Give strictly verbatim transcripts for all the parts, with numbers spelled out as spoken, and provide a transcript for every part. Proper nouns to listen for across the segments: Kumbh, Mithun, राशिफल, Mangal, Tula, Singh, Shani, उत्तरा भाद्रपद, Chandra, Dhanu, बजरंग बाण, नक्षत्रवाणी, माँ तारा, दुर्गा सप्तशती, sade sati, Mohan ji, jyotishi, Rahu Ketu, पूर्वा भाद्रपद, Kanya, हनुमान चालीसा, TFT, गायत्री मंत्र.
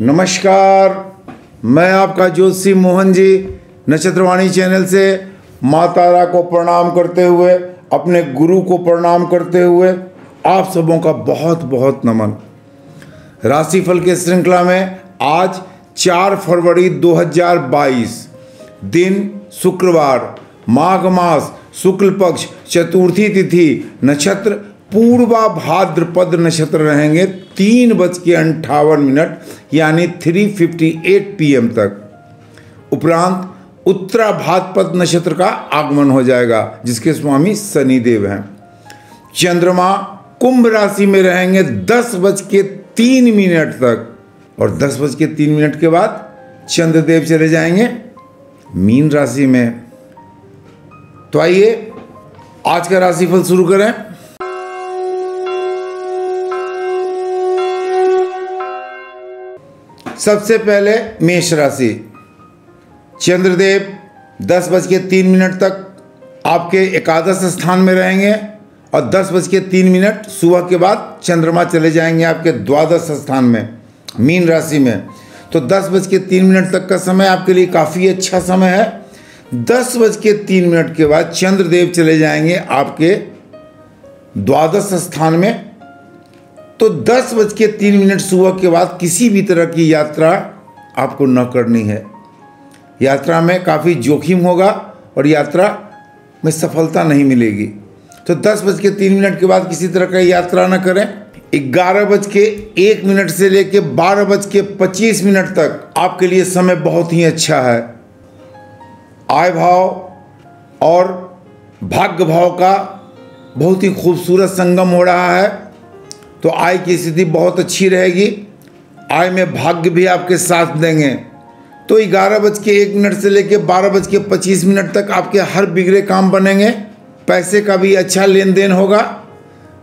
नमस्कार, मैं आपका ज्योतिषी मोहन जी नक्षत्रवाणी चैनल से माँ तारा को प्रणाम करते हुए, अपने गुरु को प्रणाम करते हुए आप सबों का बहुत बहुत नमन। राशिफल के श्रृंखला में आज चार फरवरी दो हज़ार बाईस, दिन शुक्रवार, माघ मास, शुक्ल पक्ष, चतुर्थी तिथि, नक्षत्र पूर्वा भाद्रपद नक्षत्र रहेंगे तीन बज के अंठावन मिनट यानी तीन अट्ठावन पी एम तक। उपरांत उत्तरा भाद्रपद नक्षत्र का आगमन हो जाएगा जिसके स्वामी शनिदेव हैं। चंद्रमा कुंभ राशि में रहेंगे दस बज के तीन मिनट तक और दस बज के तीन मिनट के बाद चंद्रदेव चले जाएंगे मीन राशि में। तो आइए आज का राशिफल शुरू करें। सबसे पहले मेष राशि, चंद्रदेव दस बज के तीन मिनट तक आपके एकादश स्थान में रहेंगे और दस बज के तीन मिनट सुबह के बाद चंद्रमा चले जाएंगे आपके द्वादश स्थान में मीन राशि में। तो दस बज के तीन मिनट तक का समय आपके लिए काफ़ी अच्छा समय है। दस बज के तीन मिनट के बाद चंद्रदेव चले जाएंगे आपके द्वादश स्थान में। तो दस बज के तीन मिनट सुबह के बाद किसी भी तरह की यात्रा आपको न करनी है। यात्रा में काफ़ी जोखिम होगा और यात्रा में सफलता नहीं मिलेगी। तो दस बज के तीन मिनट के बाद किसी तरह का यात्रा न करें। ग्यारह बज के एक मिनट से लेकर बारह बज के पच्चीस मिनट तक आपके लिए समय बहुत ही अच्छा है। आय भाव और भाग्य भाव का बहुत ही खूबसूरत संगम हो रहा है। तो आय की स्थिति बहुत अच्छी रहेगी। आय में भाग्य भी आपके साथ देंगे। तो ग्यारह बज के एक मिनट से लेकर बारह बज के पच्चीस मिनट तक आपके हर बिगड़े काम बनेंगे। पैसे का भी अच्छा लेन देन होगा,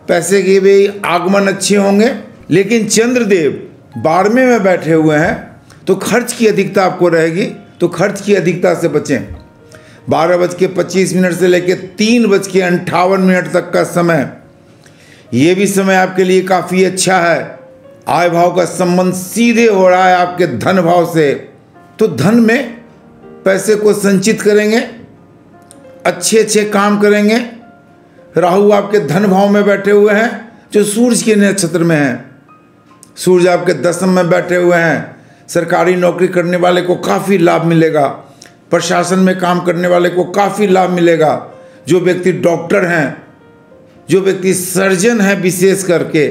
पैसे के भी आगमन अच्छे होंगे। लेकिन चंद्रदेव बारहवें में बैठे हुए हैं तो खर्च की अधिकता आपको रहेगी। तो खर्च की अधिकता से बचें। बारह बज के पच्चीस मिनट से लेकर तीन बज के अंठावन मिनट तक का समय, ये भी समय आपके लिए काफ़ी अच्छा है। आय भाव का संबंध सीधे हो रहा है आपके धन भाव से। तो धन में पैसे को संचित करेंगे, अच्छे अच्छे काम करेंगे। राहु आपके धन भाव में बैठे हुए हैं जो सूर्य के नक्षत्र में हैं। सूर्य आपके दशम में बैठे हुए हैं। सरकारी नौकरी करने वाले को काफ़ी लाभ मिलेगा, प्रशासन में काम करने वाले को काफ़ी लाभ मिलेगा। जो व्यक्ति डॉक्टर हैं, जो व्यक्ति सर्जन है विशेष करके,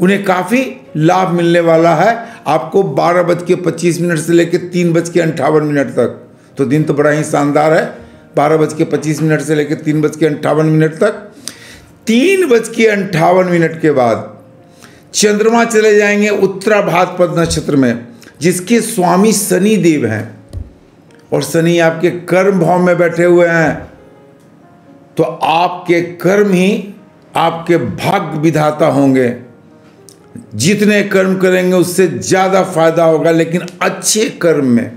उन्हें काफ़ी लाभ मिलने वाला है आपको बारह बज के पच्चीस मिनट से लेकर तीन बज के अंठावन मिनट तक। तो दिन तो बड़ा ही शानदार है। बारह बज के पच्चीस मिनट से लेकर तीन बज के अंठावन मिनट तक। तीन बज के अंठावन मिनट के बाद चंद्रमा चले जाएंगे उत्तरा भाद्रपद नक्षत्र में जिसके स्वामी शनि देव हैं और शनि आपके कर्म भाव में बैठे हुए हैं। तो आपके कर्म ही आपके भाग्य विधाता होंगे। जितने कर्म करेंगे उससे ज़्यादा फायदा होगा, लेकिन अच्छे कर्म में।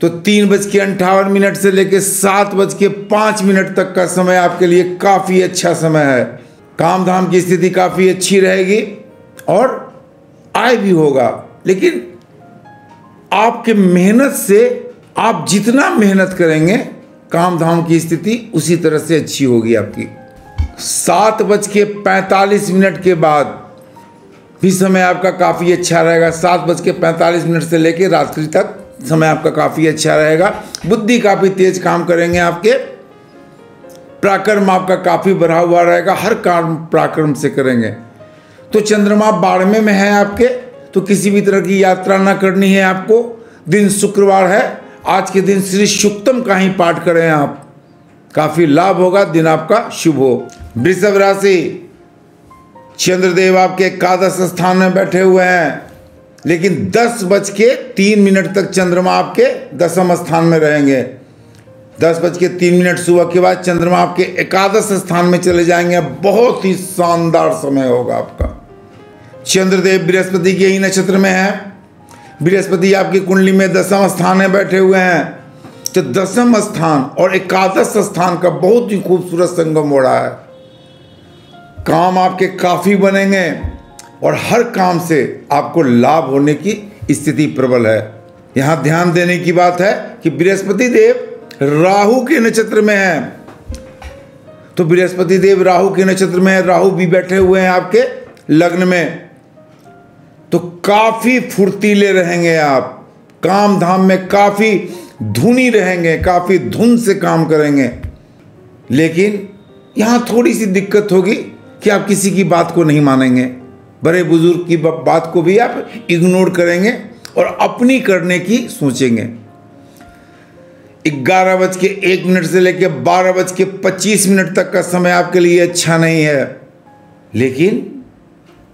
तो तीन बज के अंठावन मिनट से लेकर सात बज के पाँच मिनट तक का समय आपके लिए काफ़ी अच्छा समय है। काम धाम की स्थिति काफ़ी अच्छी रहेगी और आय भी होगा। लेकिन आपके मेहनत से, आप जितना मेहनत करेंगे, काम धाम की स्थिति उसी तरह से अच्छी होगी आपकी। सात बज के पैंतालीस मिनट के बाद भी समय आपका काफ़ी अच्छा रहेगा। सात बज के पैंतालीस मिनट से लेकर रात्रि तक समय आपका काफ़ी अच्छा रहेगा। बुद्धि काफ़ी तेज काम करेंगे आपके। पराक्रम आपका काफ़ी बढ़ा हुआ रहेगा, हर काम पराक्रम से करेंगे। तो चंद्रमा बारहवें में है आपके, तो किसी भी तरह की यात्रा ना करनी है आपको। दिन शुक्रवार है, आज के दिन श्री सूक्तम का ही पाठ करें आप, काफ़ी लाभ होगा। दिन आपका शुभ हो। वृषभ राशि, चंद्रदेव आपके एकादश स्थान में बैठे हुए हैं लेकिन दस बज के तीन मिनट तक चंद्रमा आपके दसम स्थान में रहेंगे। दस बज के तीन मिनट सुबह के बाद चंद्रमा आपके एकादश स्थान में चले जाएंगे। बहुत ही शानदार समय होगा आपका। चंद्रदेव बृहस्पति के ही नक्षत्र में है। बृहस्पति आपकी कुंडली में दसम स्थान में बैठे हुए हैं। तो दसम स्थान और एकादश स्थान का बहुत ही खूबसूरत संगम हो रहा है। काम आपके काफ़ी बनेंगे और हर काम से आपको लाभ होने की स्थिति प्रबल है। यहाँ ध्यान देने की बात है कि बृहस्पति देव राहु के नक्षत्र में है, तो बृहस्पति देव राहु के नक्षत्र में है, राहु भी बैठे हुए हैं आपके लग्न में, तो काफी फुर्तीले रहेंगे आप, काम धाम में काफी धुनी रहेंगे, काफी धुन से काम करेंगे। लेकिन यहाँ थोड़ी सी दिक्कत होगी कि आप किसी की बात को नहीं मानेंगे, बड़े बुजुर्ग की बात को भी आप इग्नोर करेंगे और अपनी करने की सोचेंगे। ग्यारह बज के एक मिनट से लेकर बारह बज के पच्चीस मिनट तक का समय आपके लिए अच्छा नहीं है। लेकिन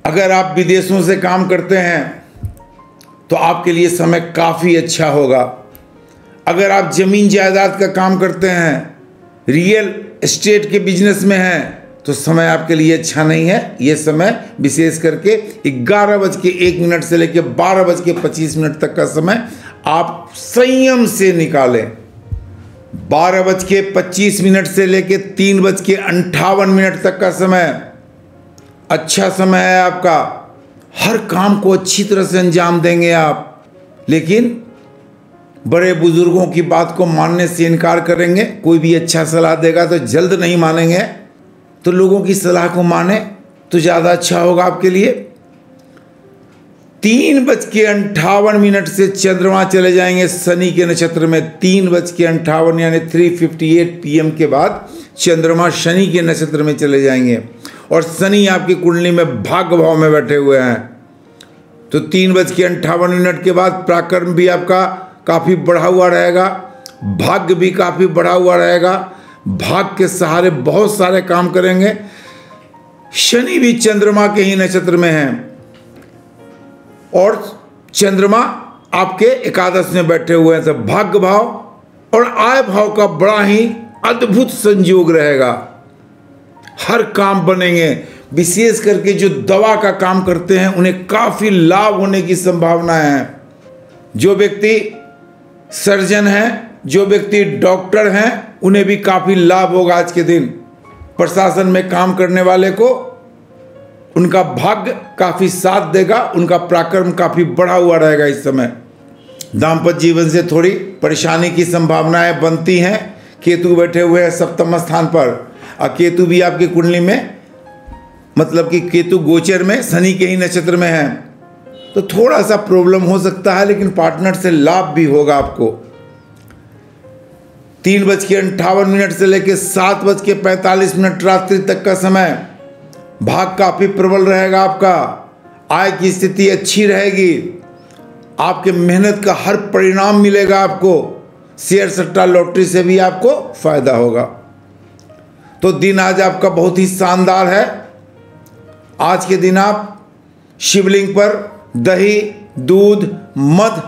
अगर आप विदेशों से काम करते हैं तो आपके लिए समय काफ़ी अच्छा होगा। अगर आप ज़मीन जायदाद का काम करते हैं, रियल एस्टेट के बिजनेस में हैं, तो समय आपके लिए अच्छा नहीं है। ये समय विशेष करके ग्यारह बज के एक मिनट से लेकर बारह बज के पच्चीस मिनट तक का समय आप संयम से निकालें। बारह बज के पच्चीस मिनट से लेकर तीन बज के अंठावन मिनट तक का समय अच्छा समय है आपका, हर काम को अच्छी तरह से अंजाम देंगे आप। लेकिन बड़े बुजुर्गों की बात को मानने से इनकार करेंगे। कोई भी अच्छा सलाह देगा तो जल्द नहीं मानेंगे, तो लोगों की सलाह को माने तो ज़्यादा अच्छा होगा आपके लिए। तीन बज के अंठावन मिनट से चंद्रमा चले जाएंगे शनि के नक्षत्र में। तीन बज के अंठावन यानी three fifty eight P M के बाद चंद्रमा शनि के नक्षत्र में चले जाएंगे और शनि आपकी कुंडली में भाग्य भाव में बैठे हुए हैं, तो तीन बज के अंठावन मिनट के बाद पराक्रम भी आपका काफ़ी बढ़ा हुआ रहेगा, भाग्य भी काफ़ी बढ़ा हुआ रहेगा। भाग के सहारे बहुत सारे काम करेंगे। शनि भी चंद्रमा के ही नक्षत्र में हैं और चंद्रमा आपके एकादश में बैठे हुए हैं, तो भाग्य भाव और आय भाव का बड़ा ही अद्भुत संयोग रहेगा। हर काम बनेंगे, विशेष करके जो दवा का काम करते हैं उन्हें काफ़ी लाभ होने की संभावना है। जो व्यक्ति सर्जन हैं, जो व्यक्ति डॉक्टर हैं, उन्हें भी काफ़ी लाभ होगा आज के दिन। प्रशासन में काम करने वाले को उनका भाग्य काफ़ी साथ देगा, उनका पराक्रम काफ़ी बढ़ा हुआ रहेगा इस समय। दाम्पत्य जीवन से थोड़ी परेशानी की संभावनाएं बनती हैं, केतु बैठे हुए हैं सप्तम स्थान पर, और केतु भी आपकी कुंडली में, मतलब कि केतु गोचर में शनि के ही नक्षत्र में है, तो थोड़ा सा प्रॉब्लम हो सकता है। लेकिन पार्टनर से लाभ भी होगा आपको। तीन बज के अंठावन मिनट से लेकर सात बज के पैंतालीस मिनट रात्रि तक का समय भाग काफ़ी प्रबल रहेगा आपका, आय की स्थिति अच्छी रहेगी, आपके मेहनत का हर परिणाम मिलेगा आपको, शेयर सट्टा लॉटरी से भी आपको फायदा होगा। तो दिन आज आपका बहुत ही शानदार है। आज के दिन आप शिवलिंग पर दही, दूध, मध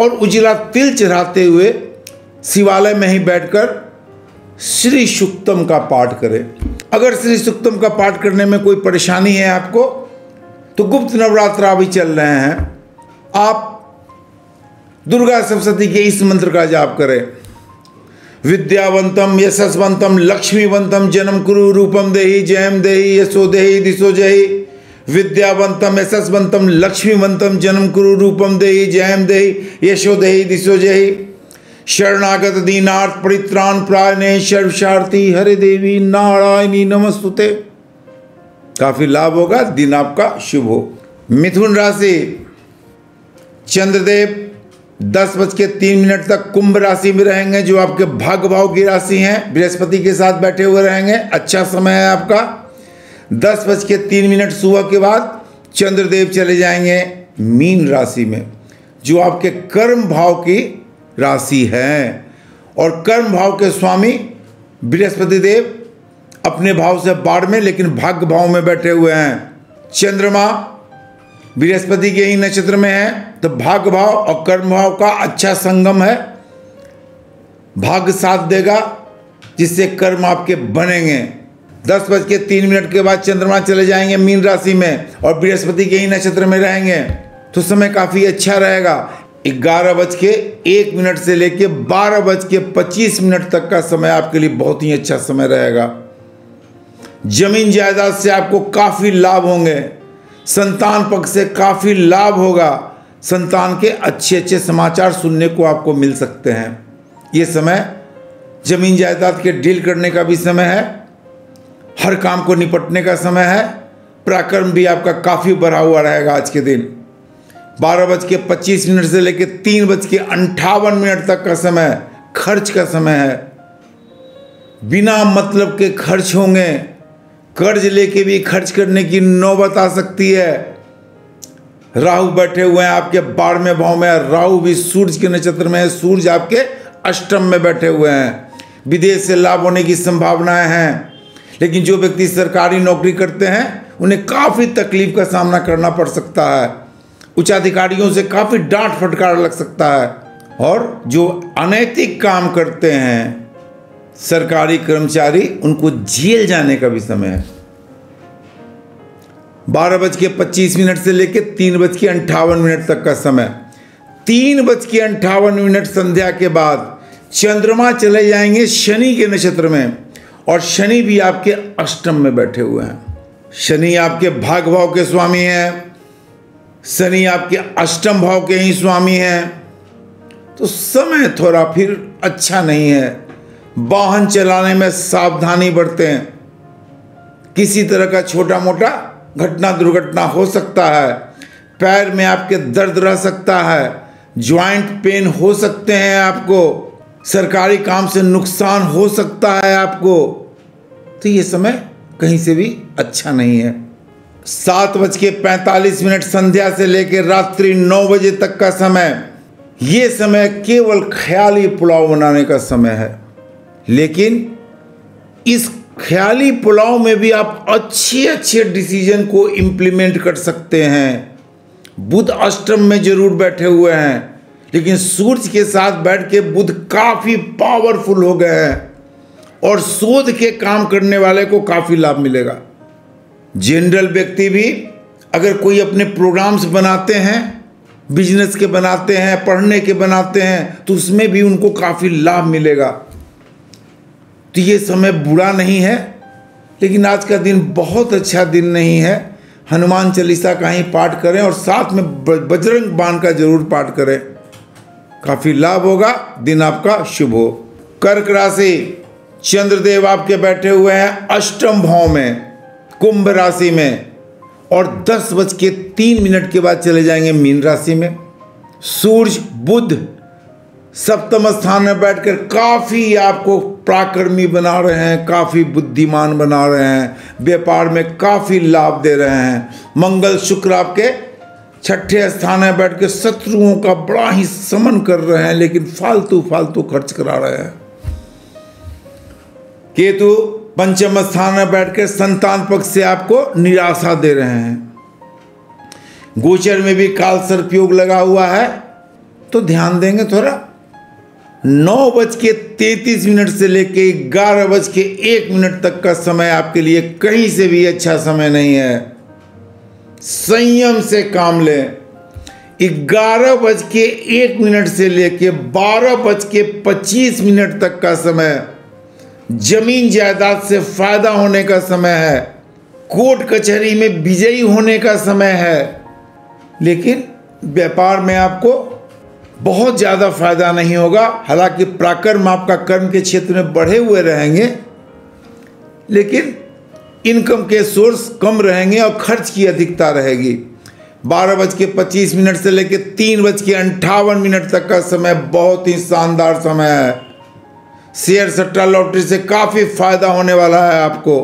और उजला तिल चढ़ाते हुए शिवालय में ही बैठकर श्री सुक्तम का पाठ करें। अगर श्री सुक्तम का पाठ करने में कोई परेशानी है आपको, तो गुप्त नवरात्रा भी चल रहे हैं, आप दुर्गा सप्तशती के इस मंत्र का जाप करें। विद्यावंतम यशस्वंतम लक्ष्मीवंतम जन्म कुरु रूपम देहि जयम देहि यशो देहि दिशो जयि। विद्यावंतम यशस्वंतम लक्ष्मीवंतम जन्म कुरु रूपम देहि जयम देहि यशो देहि दिशो जयि। शरणागत दीनार्थ परित्राण प्रायणे सर्वशार्थी हरे देवी नारायणी नमस्तुते। काफी लाभ होगा, दिन आपका शुभ हो। मिथुन राशि, चंद्रदेव दस बज के तीन मिनट तक कुंभ राशि में रहेंगे, जो आपके भाग्य भाव की राशि हैं, बृहस्पति के साथ बैठे हुए रहेंगे। अच्छा समय है आपका। दस बज के तीन मिनट सुबह के बाद चंद्रदेव चले जाएंगे मीन राशि में, जो आपके कर्म भाव की राशि है, और कर्म भाव के स्वामी बृहस्पति देव अपने भाव से बाढ़ में लेकिन भाग्य भाव में बैठे हुए हैं। चंद्रमा बृहस्पति के ही नक्षत्र में है, तो भाग्य भाव और कर्म भाव का अच्छा संगम है। भाग्य साथ देगा, जिससे कर्म आपके बनेंगे। दस बज के तीन मिनट के बाद चंद्रमा चले जाएंगे मीन राशि में और बृहस्पति के ही नक्षत्र में रहेंगे, तो समय काफ़ी अच्छा रहेगा। ग्यारह बज के एक मिनट से लेके बारह बज के पच्चीस मिनट तक का समय आपके लिए बहुत ही अच्छा समय रहेगा। जमीन जायदाद से आपको काफ़ी लाभ होंगे, संतान पक्ष से काफ़ी लाभ होगा, संतान के अच्छे अच्छे समाचार सुनने को आपको मिल सकते हैं। ये समय जमीन जायदाद के डील करने का भी समय है, हर काम को निपटने का समय है। पराक्रम भी आपका काफ़ी बढ़ा हुआ रहेगा आज के दिन। बारह बज के पच्चीस मिनट से लेकर तीन बज के अंठावन मिनट तक का समय खर्च का समय है। बिना मतलब के खर्च होंगे, कर्ज लेके भी खर्च करने की नौबत आ सकती है। राहु बैठे हुए हैं आपके बारहवें भाव में, राहु भी सूर्य के नक्षत्र में है, सूर्य आपके अष्टम में बैठे हुए हैं। विदेश से लाभ होने की संभावनाएं हैं, लेकिन जो व्यक्ति सरकारी नौकरी करते हैं उन्हें काफ़ी तकलीफ का सामना करना पड़ सकता है। उच्चाधिकारियों से काफ़ी डांट फटकार लग सकता है। और जो अनैतिक काम करते हैं सरकारी कर्मचारी, उनको जेल जाने का भी समय है। बारह बज के पच्चीस मिनट से लेकर तीन बज के अंठावन मिनट तक का समय, तीन बज के अंठावन मिनट संध्या के बाद चंद्रमा चले जाएंगे शनि के नक्षत्र में, और शनि भी आपके अष्टम में बैठे हुए हैं। शनि आपके भाग भाव के स्वामी हैं, शनि आपके अष्टम भाव के ही स्वामी हैं, तो समय थोड़ा फिर अच्छा नहीं है। वाहन चलाने में सावधानी बरतें, किसी तरह का छोटा मोटा घटना दुर्घटना हो सकता है। पैर में आपके दर्द रह सकता है, ज्वाइंट पेन हो सकते हैं आपको, सरकारी काम से नुकसान हो सकता है आपको, तो ये समय कहीं से भी अच्छा नहीं है। सात बज के पैंतालीस मिनट संध्या से लेकर रात्रि नौ बजे तक का समय, ये समय केवल ख्याली पुलाव बनाने का समय है। लेकिन इस ख्याली पुलाव में भी आप अच्छे अच्छे डिसीजन को इम्प्लीमेंट कर सकते हैं। बुध अष्टम में जरूर बैठे हुए हैं, लेकिन सूर्य के साथ बैठ के बुध काफ़ी पावरफुल हो गए हैं, और शोध के काम करने वाले को काफ़ी लाभ मिलेगा। जनरल व्यक्ति भी अगर कोई अपने प्रोग्राम्स बनाते हैं, बिजनेस के बनाते हैं, पढ़ने के बनाते हैं, तो उसमें भी उनको काफ़ी लाभ मिलेगा। तो ये समय बुरा नहीं है, लेकिन आज का दिन बहुत अच्छा दिन नहीं है। हनुमान चालीसा का ही पाठ करें और साथ में बजरंग बाण का जरूर पाठ करें, काफ़ी लाभ होगा, दिन आपका शुभ हो। कर्क राशि, चंद्रदेव आपके बैठे हुए हैं अष्टम भाव में कुंभ राशि में, और दस बज के तीन मिनट के बाद चले जाएंगे मीन राशि में। सूर्य बुध सप्तम स्थान में बैठकर काफ़ी आपको पराक्रमी बना रहे हैं, काफ़ी बुद्धिमान बना रहे हैं, व्यापार में काफ़ी लाभ दे रहे हैं। मंगल शुक्र आपके छठे स्थान में बैठ के शत्रुओं का बड़ा ही समन कर रहे हैं, लेकिन फालतू फालतू खर्च करा रहे हैं। केतु पंचम स्थान में बैठ के संतान पक्ष से आपको निराशा दे रहे हैं। गोचर में भी काल सर्प योग लगा हुआ है, तो ध्यान देंगे थोड़ा। नौ बज के तैंतीस मिनट से लेके ग्यारह बज के एक मिनट तक का समय आपके लिए कहीं से भी अच्छा समय नहीं है, संयम से काम लें। ग्यारह बज के एक मिनट से लेके बारह बज के पच्चीस मिनट तक का समय जमीन जायदाद से फायदा होने का समय है, कोर्ट कचहरी में विजयी होने का समय है, लेकिन व्यापार में आपको बहुत ज़्यादा फायदा नहीं होगा। हालांकि पराक्रम आपका कर्म के क्षेत्र में बढ़े हुए रहेंगे, लेकिन इनकम के सोर्स कम रहेंगे और खर्च की अधिकता रहेगी। बारह बज के पच्चीस मिनट से लेकर तीन बज के अंठावन मिनट तक का समय बहुत ही शानदार समय है। शेयर सट्टा लॉटरी से काफ़ी फायदा होने वाला है आपको,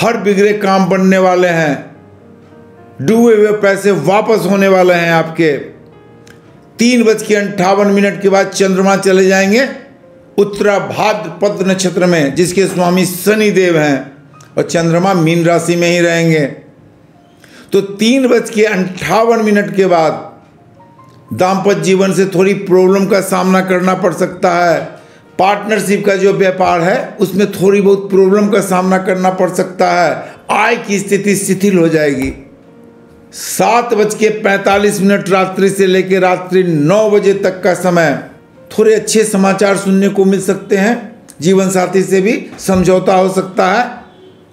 हर बिगड़े काम बनने वाले हैं, डूबे हुए पैसे वापस होने वाले हैं आपके। तीन बज के अंठावन मिनट के बाद चंद्रमा चले जाएंगे उत्तरा भाद्रपद नक्षत्र में, जिसके स्वामी शनि देव हैं, और चंद्रमा मीन राशि में ही रहेंगे। तो तीन बज के अंठावन मिनट के बाद दाम्पत्य जीवन से थोड़ी प्रॉब्लम का सामना करना पड़ सकता है। पार्टनरशिप का जो व्यापार है उसमें थोड़ी बहुत प्रॉब्लम का सामना करना पड़ सकता है, आय की स्थिति शिथिल हो जाएगी। सात बज के पैंतालीस मिनट रात्रि से लेकर रात्रि नौ बजे तक का समय थोड़े अच्छे समाचार सुनने को मिल सकते हैं। जीवन साथी से भी समझौता हो सकता है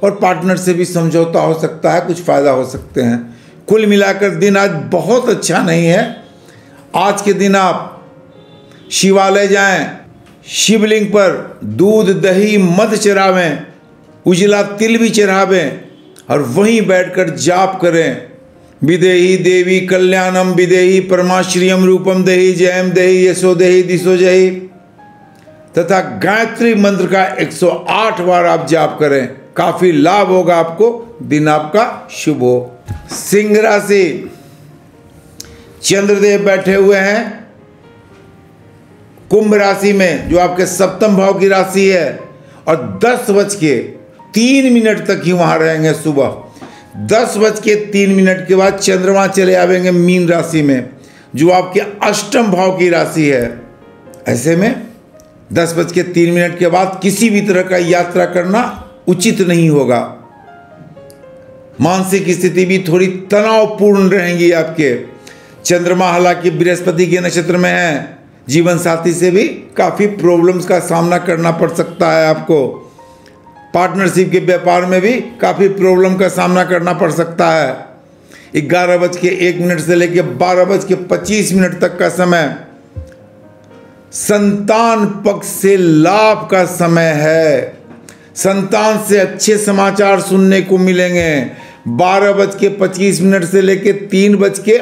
और पार्टनर से भी समझौता हो सकता है, कुछ फ़ायदा हो सकते हैं। कुल मिलाकर दिन आज बहुत अच्छा नहीं है। आज के दिन आप शिवालय जाएं, शिवलिंग पर दूध दही मध चढ़ावें, उजला तिल भी चढ़ावें और वहीं बैठकर जाप करें। विदेही देवी कल्याणम विदेही परमाश्रियम रूपम देही जयम देही यशो देही दिशो जयी तथा गायत्री मंत्र का एक सौ आठ बार आप जाप करें। काफ़ी लाभ होगा आपको। दिन आपका शुभ हो। सिंह राशि, चंद्रदेव बैठे हुए हैं कुंभ राशि में जो आपके सप्तम भाव की राशि है और दस बज के तीन मिनट तक ही वहाँ रहेंगे। सुबह दस बज के तीन मिनट के बाद चंद्रमा चले आवेंगे मीन राशि में जो आपके अष्टम भाव की राशि है। ऐसे में दस बज के तीन मिनट के बाद किसी भी तरह का यात्रा करना उचित नहीं होगा। मानसिक स्थिति भी थोड़ी तनावपूर्ण रहेंगी आपके। चंद्रमा हालांकि बृहस्पति के नक्षत्र में है, जीवन साथी से भी काफ़ी प्रॉब्लम्स का सामना करना पड़ सकता है आपको। पार्टनरशिप के व्यापार में भी काफ़ी प्रॉब्लम का सामना करना पड़ सकता है। ग्यारह बज के एक मिनट से लेकर बारह बज के पच्चीस मिनट तक का समय संतान पक्ष से लाभ का समय है। संतान से अच्छे समाचार सुनने को मिलेंगे। बारह बज के पच्चीस मिनट से लेकर तीन बज के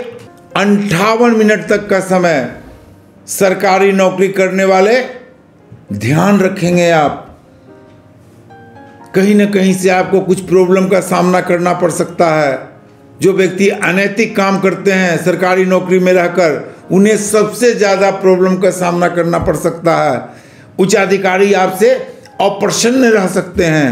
अंठावन मिनट तक का समय सरकारी नौकरी करने वाले ध्यान रखेंगे आप। कहीं ना कहीं से आपको कुछ प्रॉब्लम का सामना करना पड़ सकता है। जो व्यक्ति अनैतिक काम करते हैं सरकारी नौकरी में रहकर, उन्हें सबसे ज़्यादा प्रॉब्लम का सामना करना पड़ सकता है। उच्च अधिकारी आपसे अप्रसन्न रह सकते हैं।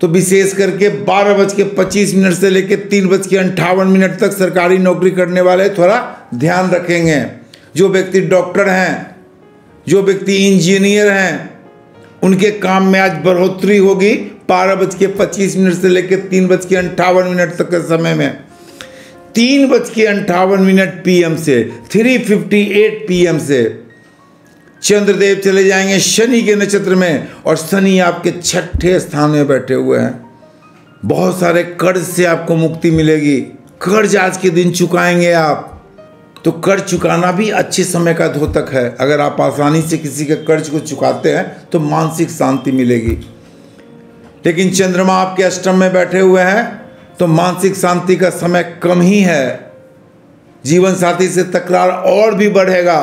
तो विशेष करके बारह बज के पच्चीस मिनट से लेकर तीन बज के अंठावन मिनट तक सरकारी नौकरी करने वाले थोड़ा ध्यान रखेंगे। जो व्यक्ति डॉक्टर हैं, जो व्यक्ति इंजीनियर हैं, उनके काम में आज बढ़ोतरी होगी। बारह बज के पच्चीस मिनट से लेकर तीन बज के अंठावन मिनट तक के समय में तीन बज के अंठावन मिनट पीएम से थ्री फिफ्टी एट पीएम से चंद्रदेव चले जाएंगे शनि के नक्षत्र में और शनि आपके छठे स्थान में बैठे हुए हैं। बहुत सारे कर्ज से आपको मुक्ति मिलेगी। कर्ज आज के दिन चुकाएंगे आप, तो कर्ज चुकाना भी अच्छे समय का द्योतक है। अगर आप आसानी से किसी के कर्ज को चुकाते हैं तो मानसिक शांति मिलेगी। लेकिन चंद्रमा आपके अष्टम में बैठे हुए हैं तो मानसिक शांति का समय कम ही है। जीवन साथी से तकरार और भी बढ़ेगा।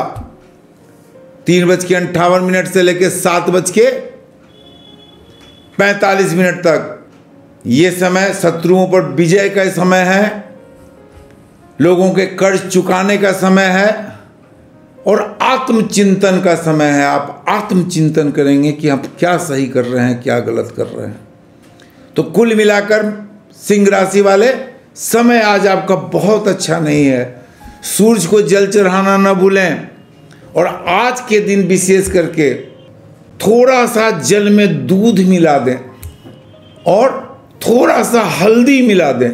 तीन बज के अंठावन मिनट से लेकर सात बज के पैंतालीस मिनट तक ये समय शत्रुओं पर विजय का समय है। लोगों के कर्ज चुकाने का समय है और आत्मचिंतन का समय है। आप आत्मचिंतन करेंगे कि आप क्या सही कर रहे हैं, क्या गलत कर रहे हैं। तो कुल मिलाकर सिंह राशि वाले समय आज आपका बहुत अच्छा नहीं है। सूर्य को जल चढ़ाना न भूलें और आज के दिन विशेष करके थोड़ा सा जल में दूध मिला दें और थोड़ा सा हल्दी मिला दें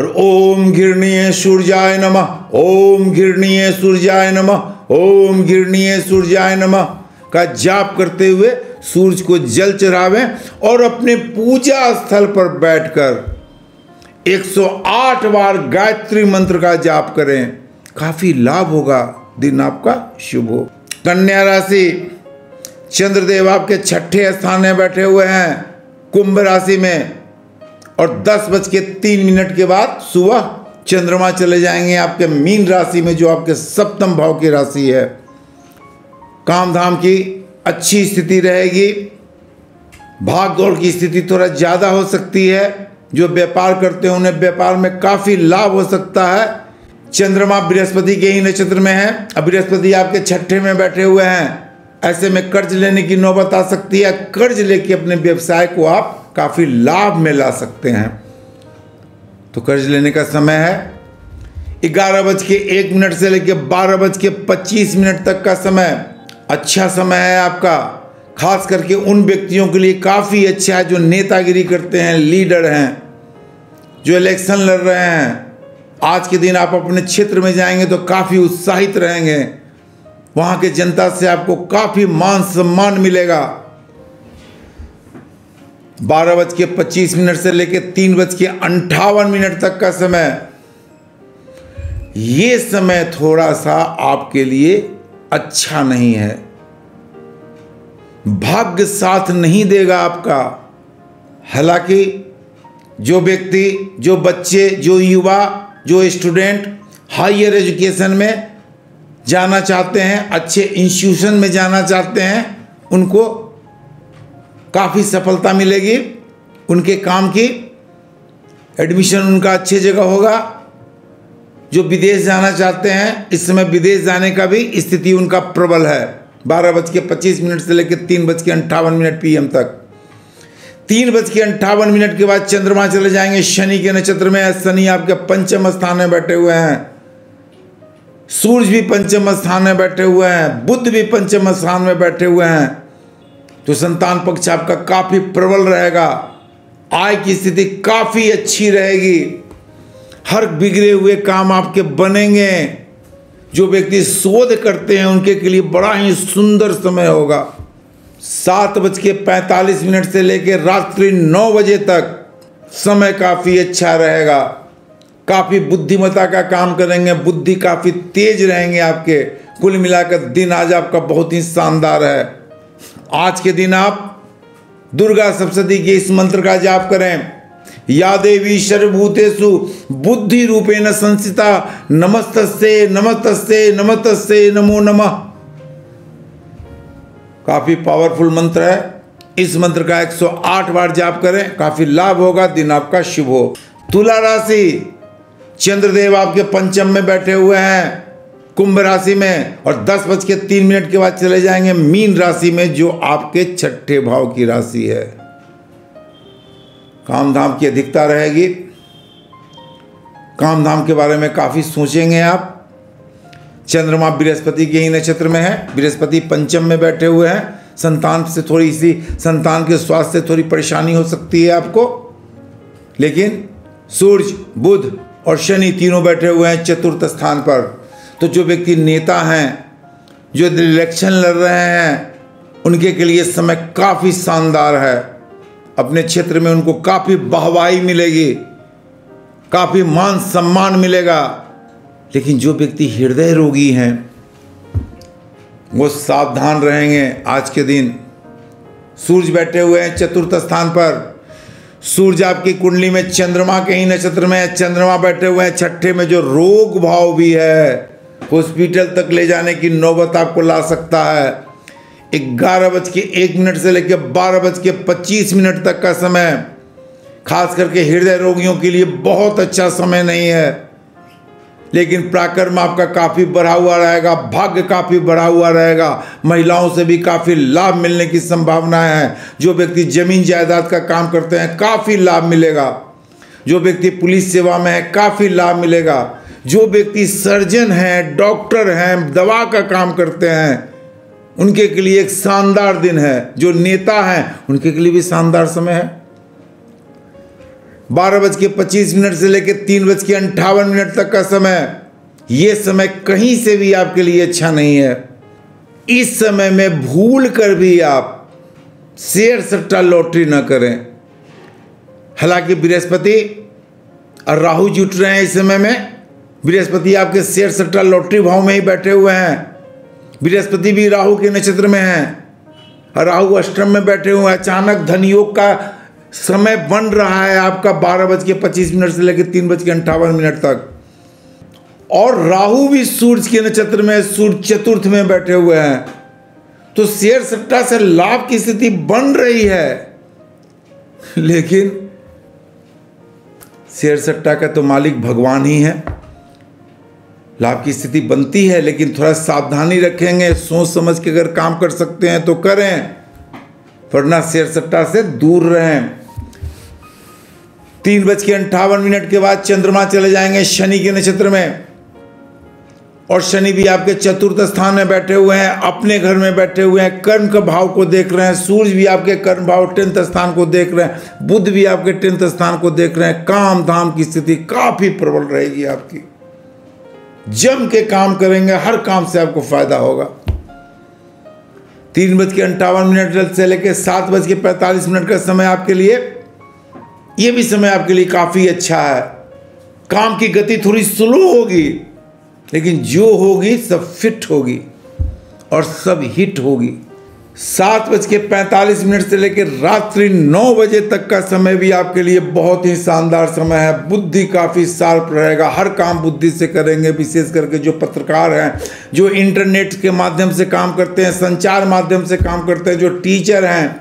और ओम घृणीय सूर्याय नमः ओम घृणीय सूर्याय नमः ओम घृणीय सूर्याय नमः का जाप करते हुए सूर्य को जल चढ़ावें और अपने पूजा स्थल पर बैठकर एक सौ आठ बार गायत्री मंत्र का जाप करें। काफ़ी लाभ होगा। दिन आपका शुभ हो। कन्या राशि, चंद्रदेव आपके छठे स्थान में बैठे हुए हैं कुंभ राशि में और दस बज के तीन मिनट के बाद सुबह चंद्रमा चले जाएंगे आपके मीन राशि में जो आपके सप्तम भाव की राशि है। काम धाम की अच्छी स्थिति रहेगी। भाग दौड़ की स्थिति थोड़ा ज़्यादा हो सकती है। जो व्यापार करते हैं उन्हें व्यापार में काफ़ी लाभ हो सकता है। चंद्रमा बृहस्पति के ही नक्षत्र में है और बृहस्पति आपके छठे में बैठे हुए हैं। ऐसे में कर्ज लेने की नौबत आ सकती है। कर्ज लेके अपने व्यवसाय को आप काफ़ी लाभ में ला सकते हैं। तो कर्ज लेने का समय है। ग्यारह बज के एक मिनट से लेकर बारह बज के पच्चीस मिनट तक का समय अच्छा समय है आपका। खास करके उन व्यक्तियों के लिए काफ़ी अच्छा है जो नेतागिरी करते हैं, लीडर हैं, जो इलेक्शन लड़ रहे हैं। आज के दिन आप अपने क्षेत्र में जाएंगे तो काफ़ी उत्साहित रहेंगे। वहाँ के जनता से आपको काफ़ी मान सम्मान मिलेगा। बारह बज के पच्चीस मिनट से लेकर तीन बज के अंठावन मिनट तक का समय, ये समय थोड़ा सा आपके लिए अच्छा नहीं है, भाग्य साथ नहीं देगा आपका। हालांकि जो व्यक्ति, जो बच्चे, जो युवा, जो स्टूडेंट हायर एजुकेशन में जाना चाहते हैं, अच्छे इंस्टीट्यूशन में जाना चाहते हैं, उनको काफ़ी सफलता मिलेगी उनके काम की, एडमिशन उनका अच्छे जगह होगा। जो विदेश जाना चाहते हैं, इस समय विदेश जाने का भी स्थिति उनका प्रबल है, बारह बज के पच्चीस मिनट से लेकर तीन बज के अंठावन मिनट पी एम तक। तीन बज के अंठावन मिनट के बाद चंद्रमा चले जाएंगे शनि के नक्षत्र में। शनि आपके पंचम स्थान में बैठे हुए हैं, सूर्य भी पंचम स्थान में बैठे हुए हैं, बुध भी पंचम स्थान में बैठे हुए हैं, तो संतान पक्ष आपका काफ़ी प्रबल रहेगा, आय की स्थिति काफ़ी अच्छी रहेगी, हर बिगड़े हुए काम आपके बनेंगे। जो व्यक्ति शोध करते हैं उनके के लिए बड़ा ही सुंदर समय होगा। सात बज के पैंतालीस मिनट से लेकर रात्रि नौ बजे तक समय काफ़ी अच्छा रहेगा, काफ़ी बुद्धिमत्ता का काम करेंगे, बुद्धि काफ़ी तेज रहेंगे आपके। कुल मिलाकर दिन आज आपका बहुत ही शानदार है। आज के दिन आप दुर्गा सप्तशती के इस मंत्र का जाप करें, या देवी सर्वभूतेषु बुद्धि रूपेण संस्थिता नमस्तस्ये नमस्तस्ये नमस्तस्ये नमो नमः। काफी पावरफुल मंत्र है, इस मंत्र का एक सौ आठ बार जाप करें, काफी लाभ होगा, दिन आपका शुभ हो। तुला राशि, चंद्रदेव आपके पंचम में बैठे हुए हैं कुंभ राशि में, और दस बज के तीन मिनट के बाद चले जाएंगे मीन राशि में, जो आपके छठे भाव की राशि है। काम धाम की अधिकता रहेगी, काम धाम के बारे में काफ़ी सोचेंगे आप। चंद्रमा बृहस्पति के ही नक्षत्र में है, बृहस्पति पंचम में बैठे हुए हैं, संतान से थोड़ी सी, संतान के स्वास्थ्य से थोड़ी परेशानी हो सकती है आपको। लेकिन सूर्य, बुध और शनि तीनों बैठे हुए हैं चतुर्थ स्थान पर, तो जो व्यक्ति नेता हैं, जो इलेक्शन लड़ रहे हैं, उनके के लिए समय काफ़ी शानदार है। अपने क्षेत्र में उनको काफ़ी वाहवाही मिलेगी, काफ़ी मान सम्मान मिलेगा। लेकिन जो व्यक्ति हृदय रोगी हैं वो सावधान रहेंगे आज के दिन। सूर्य बैठे हुए हैं चतुर्थ स्थान पर, सूर्य आपकी कुंडली में, चंद्रमा के ही नक्षत्र में, चंद्रमा बैठे हुए हैं छठे में, जो रोग भाव भी है, हॉस्पिटल तक ले जाने की नौबत आपको ला सकता है। ग्यारह बज के एक मिनट से लेकर बारह बज के पच्चीस मिनट तक का समय खास करके हृदय रोगियों के लिए बहुत अच्छा समय नहीं है। लेकिन पराक्रम आपका काफ़ी बढ़ा हुआ रहेगा, भाग्य काफ़ी बढ़ा हुआ रहेगा, महिलाओं से भी काफ़ी लाभ मिलने की संभावना है। जो व्यक्ति जमीन जायदाद का काम करते हैं काफ़ी लाभ मिलेगा, जो व्यक्ति पुलिस सेवा में है काफ़ी लाभ मिलेगा, जो व्यक्ति सर्जन हैं, डॉक्टर हैं, दवा का काम करते हैं उनके के लिए एक शानदार दिन है। जो नेता हैं उनके के लिए भी शानदार समय है। बारह बज के पच्चीस मिनट से लेकर तीन बज के अंठावन मिनट तक का समय, ये समय कहीं से भी आपके लिए अच्छा नहीं है। इस समय में भूल कर भी आप शेयर सट्टा लॉटरी ना करें। हालांकि बृहस्पति और राहु जुट रहे हैं इस समय में, बृहस्पति आपके शेयर सट्टा लॉटरी भाव में ही बैठे हुए हैं, बृहस्पति भी राहु के नक्षत्र में है, राहु अष्टम में बैठे हुए हैं। अचानक धन योग का समय बन रहा है आपका बारह बज के पच्चीस मिनट से लेकर तीन बज के अंठावन मिनट तक, और राहु भी सूर्य के नक्षत्र में, सूर्य चतुर्थ में बैठे हुए हैं, तो शेयर सट्टा से लाभ की स्थिति बन रही है। लेकिन शेयर सट्टा का तो मालिक भगवान ही है, लाभ की स्थिति बनती है, लेकिन थोड़ा सावधानी रखेंगे, सोच समझ के अगर काम कर सकते हैं तो करें, वरना शेयर सट्टा से दूर रहें। तीन बज के अंठावन मिनट के बाद चंद्रमा चले जाएंगे शनि के नक्षत्र में, और शनि भी आपके चतुर्थ स्थान में बैठे हुए हैं, अपने घर में बैठे हुए हैं, कर्म का भाव को देख रहे हैं। सूर्य भी आपके कर्म भाव टेंथ स्थान को देख रहे हैं, बुध भी आपके टेंथ स्थान को देख रहे हैं। काम धाम की स्थिति काफ़ी प्रबल रहेगी आपकी, जम के काम करेंगे, हर काम से आपको फायदा होगा। तीन बज के अंठावन मिनट से लेकर सात बज के पैंतालीस मिनट का समय आपके लिए, ये भी समय आपके लिए काफ़ी अच्छा है। काम की गति थोड़ी स्लो होगी, लेकिन जो होगी सब फिट होगी और सब हिट होगी। सात बज के पैंतालीस मिनट से लेकर रात्रि नौ बजे तक का समय भी आपके लिए बहुत ही शानदार समय है। बुद्धि काफ़ी शार्प रहेगा, हर काम बुद्धि से करेंगे। विशेष करके जो पत्रकार हैं, जो इंटरनेट के माध्यम से काम करते हैं, संचार माध्यम से काम करते हैं, जो टीचर हैं,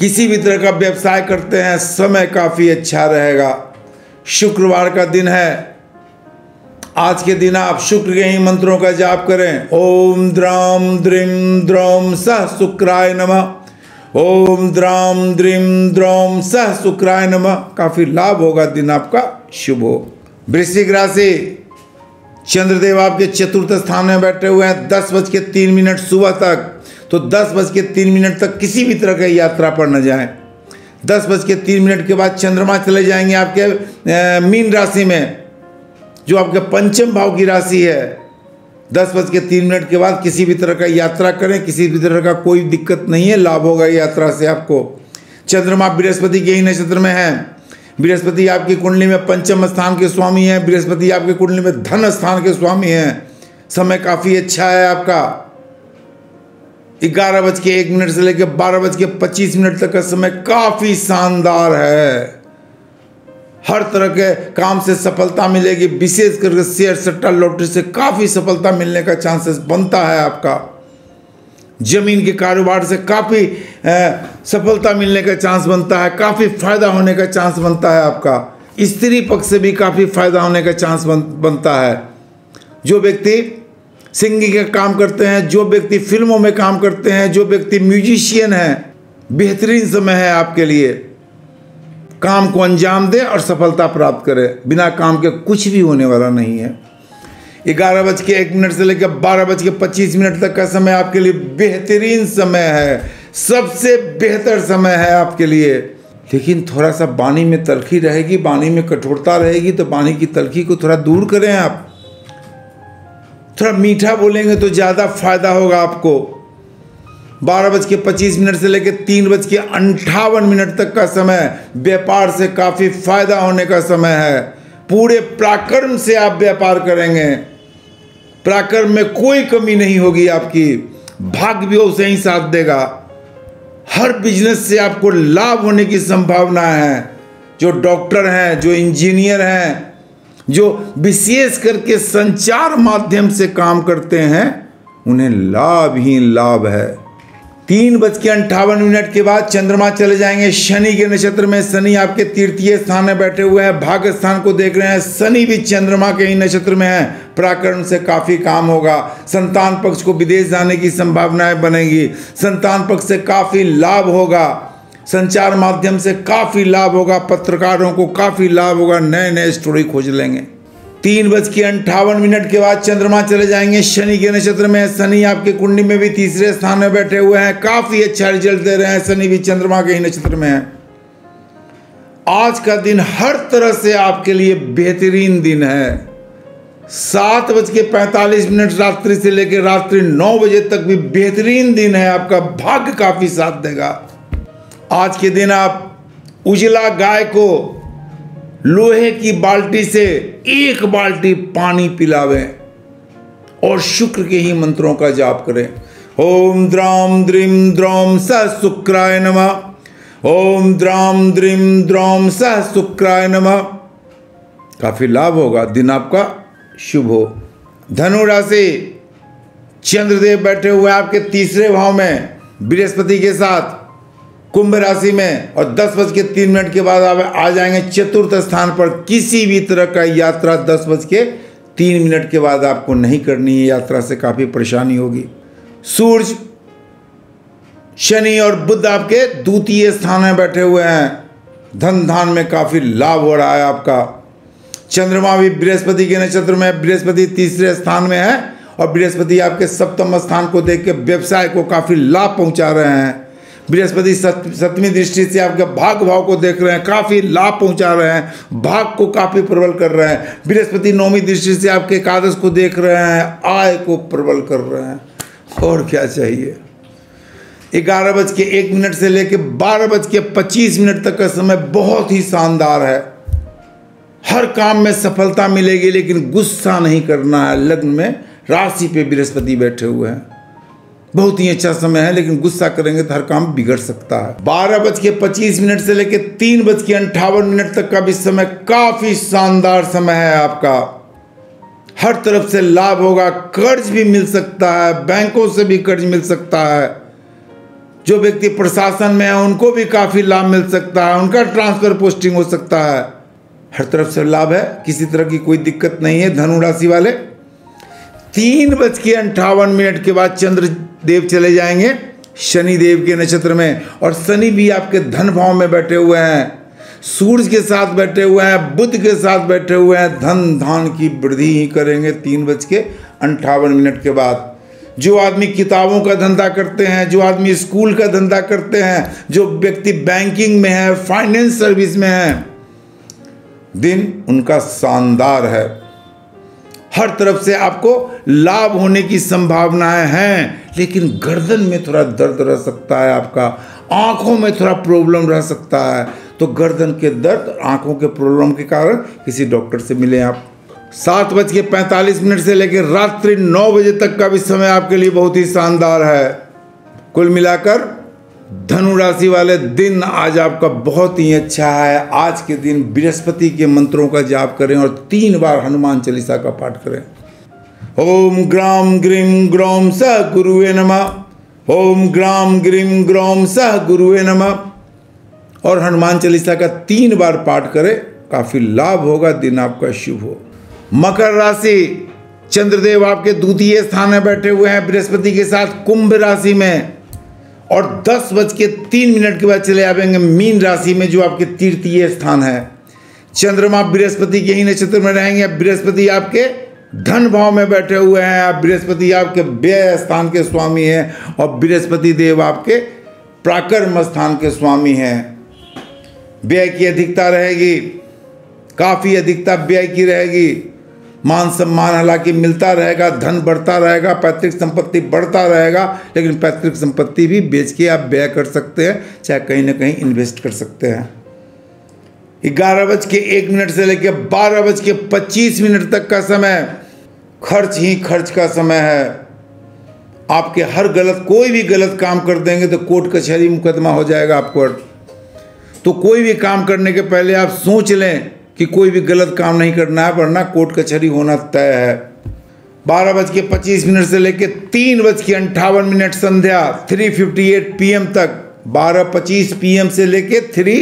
किसी भी तरह का व्यवसाय करते हैं, समय काफ़ी अच्छा रहेगा। शुक्रवार का दिन है, आज के दिन आप शुक्र के ही मंत्रों का जाप करें। ओम द्राम द्रीम द्रौम सह शुक्राय नमः, ओम द्राम द्रीम द्रौम सह शुक्राय नमः। काफ़ी लाभ होगा, दिन आपका शुभ हो। वृश्चिक राशि, चंद्रदेव आपके चतुर्थ स्थान में बैठे हुए हैं दस बज के तीन मिनट सुबह तक, तो दस बज के तीन मिनट तक किसी भी तरह की यात्रा पर न जाएं। दस बज के तीन मिनट के बाद चंद्रमा चले जाएंगे आपके मीन राशि में, जो आपके पंचम भाव की राशि है। दस बज के तीन मिनट के बाद किसी भी तरह का यात्रा करें, किसी भी तरह का कोई दिक्कत नहीं है, लाभ होगा यात्रा से आपको। चंद्रमा बृहस्पति के ही नक्षत्र में है। बृहस्पति आपकी कुंडली में पंचम स्थान के स्वामी हैं, बृहस्पति आपकी कुंडली में धन स्थान के स्वामी हैं। समय काफ़ी अच्छा है आपका। ग्यारह बज के एक मिनट से लेकर बारह बज के पच्चीस मिनट तक का समय काफ़ी शानदार है। हर तरह के काम से सफलता मिलेगी, विशेष करके शेयर सट्टा लॉटरी से काफ़ी सफलता मिलने का चांसेस बनता है आपका। जमीन के कारोबार से काफ़ी सफलता मिलने का चांस बनता है, काफ़ी फायदा होने का चांस बनता है आपका। स्त्री पक्ष से भी काफ़ी फायदा होने का चांस बन, बनता है। जो व्यक्ति सिंगिंग का काम करते हैं, जो व्यक्ति फिल्मों में काम करते हैं, जो व्यक्ति म्यूजिशियन हैं, बेहतरीन समय है आपके लिए। काम को अंजाम दे और सफलता प्राप्त करे, बिना काम के कुछ भी होने वाला नहीं है। ग्यारह बज के एक मिनट से लेकर बारह बज के पच्चीस मिनट तक का समय आपके लिए बेहतरीन समय है, सबसे बेहतर समय है आपके लिए। लेकिन थोड़ा सा वाणी में तलखी रहेगी, वाणी में कठोरता रहेगी, तो वाणी की तलखी को थोड़ा दूर करें आप। थोड़ा मीठा बोलेंगे तो ज़्यादा फायदा होगा आपको। बारह बज के पच्चीस मिनट से लेकर तीन बज के अंठावन मिनट तक का समय व्यापार से काफ़ी फायदा होने का समय है। पूरे पराक्रम से आप व्यापार करेंगे, पराक्रम में कोई कमी नहीं होगी आपकी। भाग्य भी उसे ही साथ देगा। हर बिजनेस से आपको लाभ होने की संभावना है। जो डॉक्टर हैं, जो इंजीनियर हैं, जो विशेष करके संचार माध्यम से काम करते हैं, उन्हें लाभ ही लाभ है। तीन बज के अंठावन मिनट के बाद चंद्रमा चले जाएंगे शनि के नक्षत्र में। शनि आपके तृतीय स्थान में बैठे हुए हैं, भाग्य स्थान को देख रहे हैं। शनि भी चंद्रमा के ही नक्षत्र में है। पराक्रम से काफ़ी काम होगा। संतान पक्ष को विदेश जाने की संभावनाएं बनेगी। संतान पक्ष से काफ़ी लाभ होगा। संचार माध्यम से काफ़ी लाभ होगा। पत्रकारों को काफ़ी लाभ होगा, नए नए स्टोरी खोज लेंगे। तीन बज के अंठावन मिनट के बाद चंद्रमा चले जाएंगे शनि के नक्षत्र में। शनि आपके कुंडली में भी तीसरे स्थान में बैठे हुए हैं, काफ़ी अच्छा रिजल्ट दे रहे हैं। शनि भी चंद्रमा के ही नक्षत्र में है। आज का दिन हर तरह से आपके लिए बेहतरीन दिन है। सात बज के पैंतालीस मिनट रात्रि से लेकर रात्रि नौ बजे तक भी बेहतरीन दिन है आपका। भाग्य काफ़ी साथ देगा। आज के दिन आप उजला गाय को लोहे की बाल्टी से एक बाल्टी पानी पिलावें और शुक्र के ही मंत्रों का जाप करें। ओम द्राम द्रीम द्रौम सह शुक्राय नमः, ओम द्राम द्रीम द्रौम सह शुक्राय नमः। काफ़ी लाभ होगा, दिन आपका शुभ हो। धनु राशि, चंद्रदेव बैठे हुए आपके तीसरे भाव में बृहस्पति के साथ कुंभ राशि में, और दस बज के तीन मिनट के बाद आप आ जाएंगे चतुर्थ स्थान पर। किसी भी तरह का यात्रा दस बज के तीन मिनट के बाद आपको नहीं करनी है। यात्रा से काफ़ी परेशानी होगी। सूर्य, शनि और बुध आपके द्वितीय स्थान में बैठे हुए हैं। धन धान में काफ़ी लाभ हो रहा है आपका। चंद्रमा भी बृहस्पति के नक्षत्र में, बृहस्पति तीसरे स्थान में है और बृहस्पति आपके सप्तम स्थान को देख के व्यवसाय को काफ़ी लाभ पहुँचा रहे हैं। बृहस्पति सप्तमी दृष्टि से आपके भाग भाव को देख रहे हैं, काफ़ी लाभ पहुंचा रहे हैं, भाग को काफ़ी प्रबल कर रहे हैं। बृहस्पति नौवीं दृष्टि से आपके एकादश को देख रहे हैं, आय को प्रबल कर रहे हैं। और क्या चाहिए। ग्यारह बज के एक मिनट से लेकर बारह बज के पच्चीस मिनट तक का समय बहुत ही शानदार है। हर काम में सफलता मिलेगी, लेकिन गुस्सा नहीं करना है। लग्न में राशि पे बृहस्पति बैठे हुए हैं, बहुत ही अच्छा समय है, लेकिन गुस्सा करेंगे तो हर काम बिगड़ सकता है। बारह बज के पच्चीस मिनट से लेकर तीन बज के अंठावन मिनट तक का भी समय काफी शानदार समय है आपका। हर तरफ से लाभ होगा, कर्ज भी मिल सकता है, बैंकों से भी कर्ज मिल सकता है। जो व्यक्ति प्रशासन में है उनको भी काफ़ी लाभ मिल सकता है, उनका ट्रांसफर पोस्टिंग हो सकता है। हर तरफ से लाभ है, किसी तरह की कोई दिक्कत नहीं है। धनु राशि वाले तीन बज के अंठावन मिनट के बाद चंद्र देव चले जाएंगे शनि देव के नक्षत्र में, और शनि भी आपके धन भाव में बैठे हुए हैं, सूर्य के साथ बैठे हुए हैं, बुध के साथ बैठे हुए हैं। धन धान की वृद्धि ही करेंगे तीन बज के अंठावन मिनट के बाद। जो आदमी किताबों का धंधा करते हैं, जो आदमी स्कूल का धंधा करते हैं, जो व्यक्ति बैंकिंग में है, फाइनेंस सर्विस में है, दिन उनका शानदार है। हर तरफ से आपको लाभ होने की संभावनाएं हैं, लेकिन गर्दन में थोड़ा दर्द रह सकता है आपका, आंखों में थोड़ा प्रॉब्लम रह सकता है। तो गर्दन के दर्द, आंखों के प्रॉब्लम के कारण किसी डॉक्टर से मिलें आप। सात बज के पैंतालीस मिनट से लेकर रात्रि नौ बजे तक का भी समय आपके लिए बहुत ही शानदार है। कुल मिलाकर धनु राशि वाले दिन आज आपका बहुत ही अच्छा है। आज के दिन बृहस्पति के मंत्रों का जाप करें और तीन बार हनुमान चालीसा का पाठ करें। ओम ग्राम ग्रीम ग्रौम सह गुरुवे नमः। ओम ग्राम ग्रीम ग्रौम सह गुरुवे नमः। और हनुमान चालीसा का तीन बार पाठ करें, काफ़ी लाभ होगा, दिन आपका शुभ हो। मकर राशि, चंद्रदेव आपके द्वितीय स्थान में बैठे हुए हैं बृहस्पति के साथ कुंभ राशि में, और दस बज के तीन मिनट के बाद चले आएंगे मीन राशि में जो आपके तृतीय स्थान है। चंद्रमा बृहस्पति के ही नक्षत्र में रहेंगे। बृहस्पति आपके धन भाव में बैठे हुए हैं, बृहस्पति आपके व्यय स्थान के स्वामी हैं, और बृहस्पति देव आपके पराक्रम स्थान के स्वामी हैं। व्यय की अधिकता रहेगी, काफ़ी अधिकता व्यय की रहेगी। मान सम्मान हालांकि मिलता रहेगा, धन बढ़ता रहेगा, पैतृक संपत्ति बढ़ता रहेगा, लेकिन पैतृक संपत्ति भी बेच के आप व्यय कर सकते हैं, चाहे कहीं ना कहीं इन्वेस्ट कर सकते हैं। ग्यारह बज के एक मिनट से लेकर बारह बज के पच्चीस मिनट तक का समय खर्च ही खर्च का समय है। आपके हर गलत, कोई भी गलत काम कर देंगे तो कोर्ट कचहरी मुकदमा हो जाएगा आपको। तो कोई भी काम करने के पहले आप सोच लें कि कोई भी गलत काम नहीं करना है, वरना कोर्ट कचहरी होना तय है। बारह बज के पच्चीस मिनट से लेकर तीन बज के अंठावन मिनट संध्या three fifty eight P M तक, बारह पच्चीस पी एम से लेकर three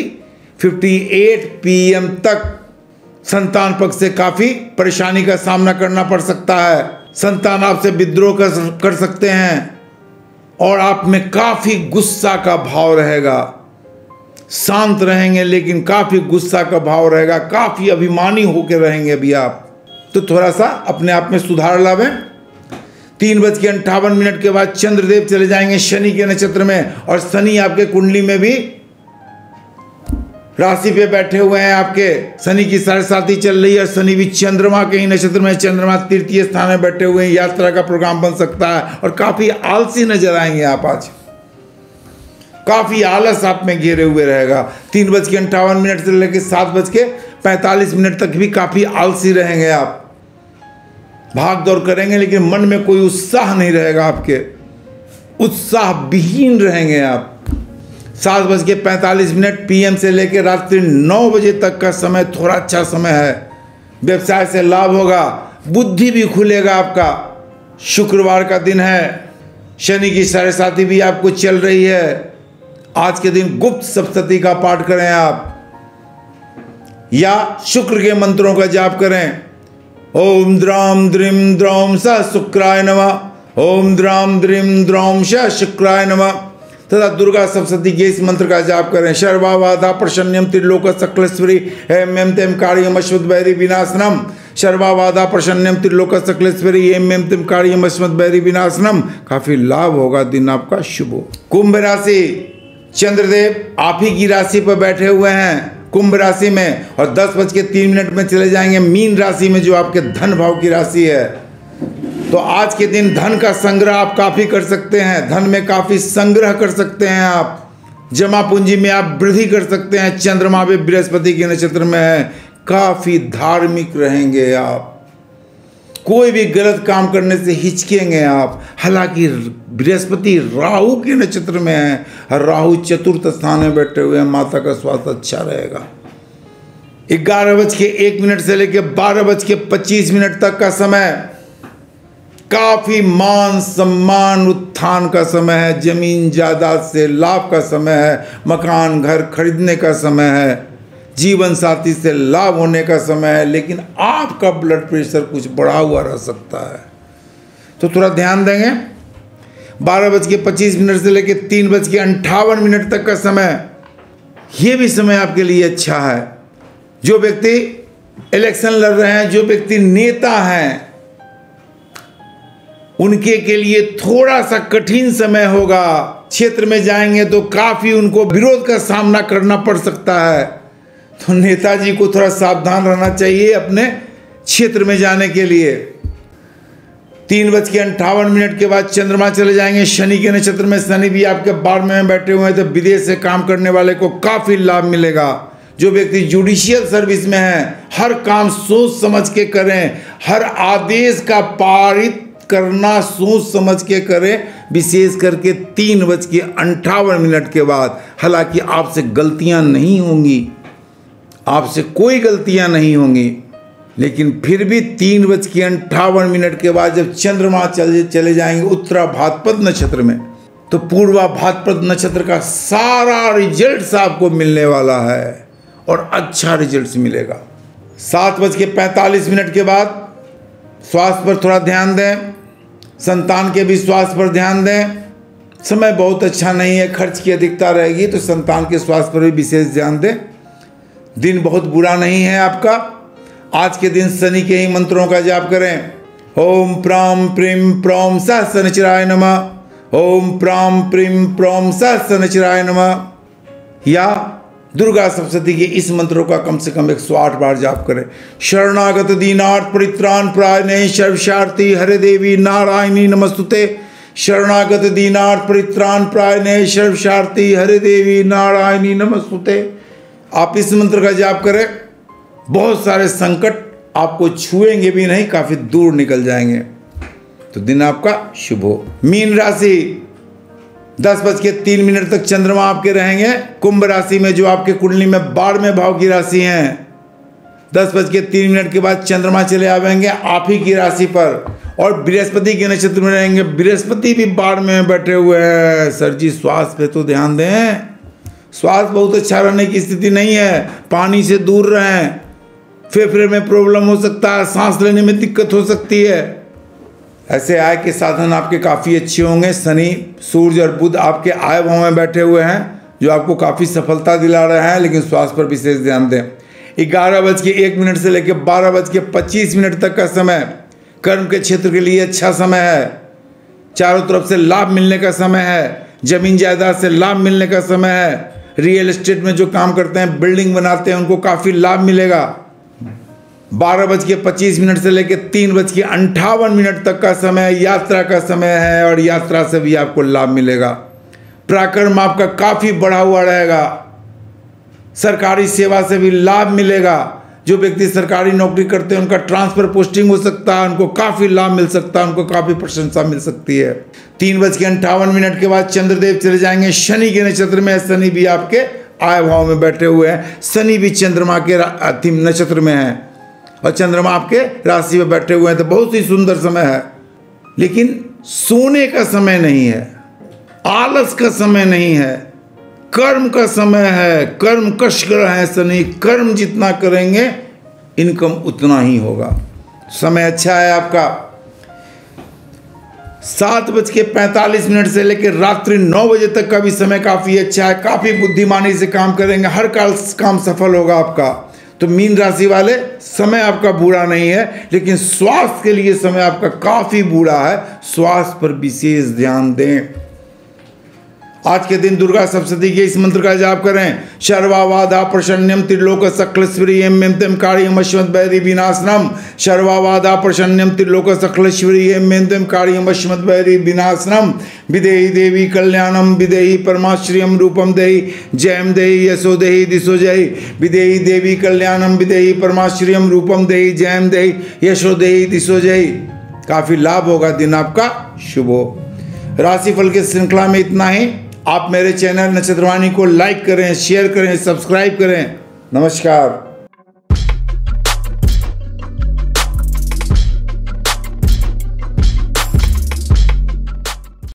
fifty eight P M तक संतान पक्ष से काफ़ी परेशानी का सामना करना पड़ सकता है। संतान आपसे विद्रोह कर सकते हैं और आप में काफ़ी गुस्सा का भाव रहेगा। शांत रहेंगे लेकिन काफ़ी गुस्सा का भाव रहेगा, काफ़ी अभिमानी होकर रहेंगे अभी आप। तो थोड़ा सा अपने आप में सुधार लावें। तीन बज के अंठावन मिनट के बाद चंद्रदेव चले जाएंगे शनि के नक्षत्र में, और शनि आपके कुंडली में भी राशि पे बैठे हुए हैं। आपके शनि की साढ़ेसाती चल रही है और शनि भी चंद्रमा के ही नक्षत्र में, चंद्रमा तृतीय स्थान में बैठे हुए हैं। यात्रा का प्रोग्राम बन सकता है और काफ़ी आलसी नजर आएंगे आप आज, काफ़ी आलस आप में घेरे हुए रहेगा। तीन बज के अंठावन मिनट से लेकर सात बज के पैंतालीस मिनट तक भी काफ़ी आलसी रहेंगे आप। भाग दौड़ करेंगे लेकिन मन में कोई उत्साह नहीं रहेगा, आपके उत्साह विहीन रहेंगे आप। सात बज के पैंतालीस मिनट पीएम से लेकर रात्रि नौ बजे तक का समय थोड़ा अच्छा समय है। व्यवसाय से लाभ होगा, बुद्धि भी खुलेगा आपका। शुक्रवार का दिन है, शनि की साढ़ेसाती भी आपको चल रही है। आज के दिन गुप्त सप्तशती का पाठ करें आप, या शुक्र के मंत्रों का जाप करें। ओम द्राम द्रीम द्रौम स शुक्राय नमः। ओम द्राम द्रीम द्रौम स शुक्राय नमः। तथा दुर्गा सप्तशती के इस मंत्र का जाप करें। शर्वाबाधा प्रसन्नम त्रिलोक सकलेश्वरी एम एम तेम कार्यम अश्वत भैरी विनाशनम। शर्वाबाधा प्रसन्नम त्रिलोक सकलेश्वरी एम एम तेम कार्यम अश्वत भैरी विनाशनम। काफी लाभ होगा, दिन आपका शुभ हो। कुंभ राशि, चंद्रदेव आप ही की राशि पर बैठे हुए हैं कुंभ राशि में, और दस बज के तीन मिनट में चले जाएंगे मीन राशि में जो आपके धन भाव की राशि है। तो आज के दिन धन का संग्रह आप काफ़ी कर सकते हैं, धन में काफ़ी संग्रह कर सकते हैं, आप जमा पूंजी में आप वृद्धि कर सकते हैं। चंद्रमा भी बृहस्पति के नक्षत्र में है, काफ़ी धार्मिक रहेंगे आप, कोई भी गलत काम करने से हिचकेंगे आप। हालांकि बृहस्पति राहु के नक्षत्र में है, राहु चतुर्थ स्थान में बैठे हुए हैं, माता का स्वास्थ्य अच्छा रहेगा। ग्यारह बज के एक मिनट से लेकर बारह बज के पच्चीस मिनट तक का समय काफ़ी मान सम्मान उत्थान का समय है, जमीन जायदाद से लाभ का समय है, मकान घर खरीदने का समय है, जीवन साथी से लाभ होने का समय है। लेकिन आपका ब्लड प्रेशर कुछ बढ़ा हुआ रह सकता है, तो थोड़ा ध्यान देंगे। बारह बज के पच्चीस मिनट से लेकर तीन बज के अंठावन मिनट तक का समय, ये भी समय आपके लिए अच्छा है। जो व्यक्ति इलेक्शन लड़ रहे हैं, जो व्यक्ति नेता हैं, उनके के लिए थोड़ा सा कठिन समय होगा। क्षेत्र में जाएंगे तो काफ़ी उनको विरोध का सामना करना पड़ सकता है, तो नेताजी को थोड़ा सावधान रहना चाहिए अपने क्षेत्र में जाने के लिए। तीन बज के अंठावन मिनट के बाद चंद्रमा चले जाएंगे शनि के नक्षत्र में। शनि भी आपके बारहवें में बैठे हुए हैं, तो विदेश से काम करने वाले को काफ़ी लाभ मिलेगा। जो व्यक्ति जुडिशियल सर्विस में है, हर काम सोच समझ के करें, हर आदेश का पारित करना सोच समझ के करें, विशेष करके तीन बज के अंठावन मिनट के बाद। हालांकि आपसे गलतियां नहीं होंगी, आपसे कोई गलतियां नहीं होंगी, लेकिन फिर भी तीन बज के अंठावन मिनट के बाद जब चंद्रमा चले चले जाएंगे उत्तरा भाद्रपद नक्षत्र में, तो पूर्वा भाद्रपद नक्षत्र का सारा रिजल्ट आपको मिलने वाला है और अच्छा रिजल्ट मिलेगा। सात बज के पैंतालीस मिनट के बाद स्वास्थ्य पर थोड़ा ध्यान दें, संतान के भी स्वास्थ्य पर ध्यान दें। समय बहुत अच्छा नहीं है, खर्च की अधिकता रहेगी, तो संतान के स्वास्थ्य पर भी विशेष ध्यान दें। दिन बहुत बुरा नहीं है आपका। आज के दिन शनि के ही मंत्रों का जाप करें। ओम प्राम प्रीम प्रौम स शनिचराय नमः, ओम प्राम प्रीम प्रौम स शनिचराय नमः, या दुर्गा सप्तशती के इस मंत्रों का कम से कम एक सौ आठ बार जाप करें। शरणागत दीनार्थ परित्राण परायणे सर्वशार्थी हरे देवी नारायणी नमस्तुते, शरणागत दीनार्थ परित्राण परायणे सर्वशार्थी हरे देवी नारायणी नमस्तुते। आप इस मंत्र का जाप करें, बहुत सारे संकट आपको छुएंगे भी नहीं, काफ़ी दूर निकल जाएंगे। तो दिन आपका शुभ हो। मीन राशि दस बज के तीन मिनट तक चंद्रमा आपके रहेंगे कुंभ राशि में, जो आपके कुंडली में बारहवें भाव की राशि हैं। दस बज के तीन मिनट के बाद चंद्रमा चले आवेंगे आप ही की राशि पर, और बृहस्पति के नक्षत्र में रहेंगे। बृहस्पति भी बारहवें में बैठे हुए हैं। सर जी स्वास्थ्य पे तो ध्यान दें, स्वास्थ्य बहुत अच्छा रहने की स्थिति नहीं है। पानी से दूर रहें, फेफड़े में प्रॉब्लम हो सकता है, सांस लेने में दिक्कत हो सकती है। ऐसे आय के साधन आपके काफ़ी अच्छे होंगे। शनि, सूर्य और बुध आपके आय भाव में बैठे हुए हैं, जो आपको काफ़ी सफलता दिला रहे हैं, लेकिन स्वास्थ्य पर विशेष ध्यान दें। ग्यारह बज के एक मिनट से लेकर बारह बज के पच्चीस मिनट तक का समय कर्म के क्षेत्र के लिए अच्छा समय है। चारों तरफ से लाभ मिलने का समय है, जमीन जायदाद से लाभ मिलने का समय है। रियल इस्टेट में जो काम करते हैं, बिल्डिंग बनाते हैं, उनको काफ़ी लाभ मिलेगा। बारह बज के पच्चीस मिनट से लेकर तीन बज के अंठावन मिनट तक का समय यात्रा का समय है, और यात्रा से भी आपको लाभ मिलेगा। पराक्रम आपका काफ़ी बढ़ा हुआ रहेगा। सरकारी सेवा से भी लाभ मिलेगा। जो व्यक्ति सरकारी नौकरी करते हैं, उनका ट्रांसफ़र पोस्टिंग हो सकता है, उनको काफ़ी लाभ मिल सकता है, उनको काफ़ी प्रशंसा मिल सकती है। तीन बज के अंठावन मिनट के बाद चंद्रदेव चले जाएंगे शनि के नक्षत्र में। शनि भी आपके आय भाव में बैठे हुए हैं। शनि भी चंद्रमा के नक्षत्र में है और चंद्रमा आपके राशि में बैठे हुए हैं, तो बहुत ही सुंदर समय है। लेकिन सोने का समय नहीं है, आलस का समय नहीं है, कर्म का समय है। कर्म कश ग्रह है शनि, कर्म जितना करेंगे इनकम उतना ही होगा। समय अच्छा है आपका। सात बज के पैंतालीस मिनट से लेकर रात्रि नौ बजे तक का भी समय काफ़ी अच्छा है। काफ़ी बुद्धिमानी से काम करेंगे, हर काम सफल होगा आपका। तो मीन राशि वाले समय आपका बुरा नहीं है, लेकिन स्वास्थ्य के लिए समय आपका काफ़ी बुरा है। स्वास्थ्य पर विशेष ध्यान दें। आज के दिन दुर्गा सप्तशती के इस मंत्र का जाप करें। शर्वावाधा प्रसन्नम त्रिलोक सकल श्रीम मेम तेम कार्यम अश्वत बैरी विनाशनम। शर्वावाधा प्रसन्नम त्रिलोक सकल श्रीम मेम तेम कार्यम अश्वत बैरी विनाशनम। विदेही देवी कल्याणम विदेही परमाश्रियम रूपम देही जयम देही यशो देही दिशो जय। विदेही देवी कल्याणम विदेही परमाश्रियम रूपम देही जयम देही यशो देही दिशो जय। काफ़ी लाभ होगा, दिन आपका शुभ हो। राशिफल की श्रृंखला में इतना ही। आप मेरे चैनल नक्षत्रवाणी को लाइक करें, शेयर करें, सब्सक्राइब करें। नमस्कार।